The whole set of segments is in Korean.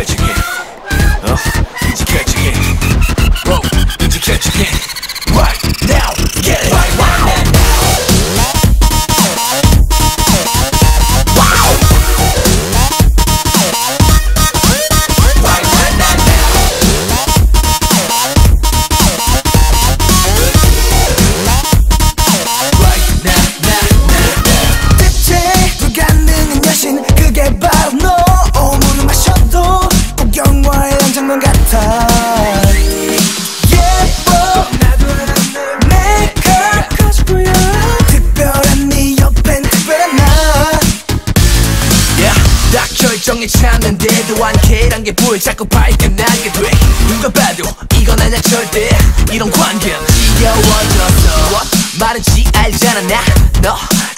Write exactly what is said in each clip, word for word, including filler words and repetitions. catch again? Huh? Did you catch again? Whoa, did you catch again? Right now, get it! Right, right now! 결정이 참는데도 안 개란 게 보여 자꾸 발끈하게 돼 누가 봐도 이건 아냐 절대 이런 관계는 지겨워졌어 What? 말은지 알잖아 나 너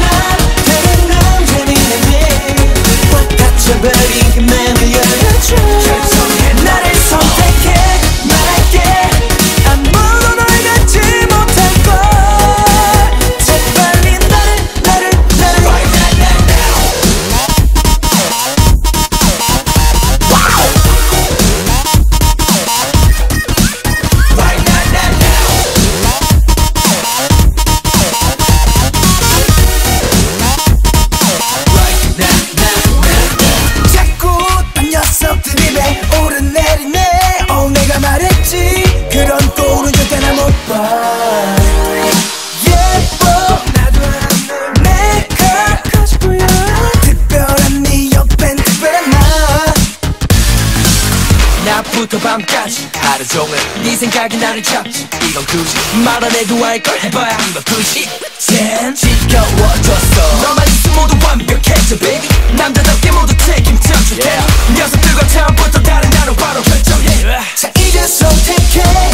난 다른 남자니 내 맘 갇혀버린 맘을 열어줘 결정해 나를 선택해 말할게 부터 밤까지 하루 종일 네 생각이 나를 잡지 이건 굳이 말 안 해도 알걸 해봐야 한 번 굳이 젠 지겨워졌어 너만 있음 모두 완벽해져 baby 남자답게 모두 책임져줄게 녀석들과 처음부터 다른 나로 바로 결정해 자 이제 선택해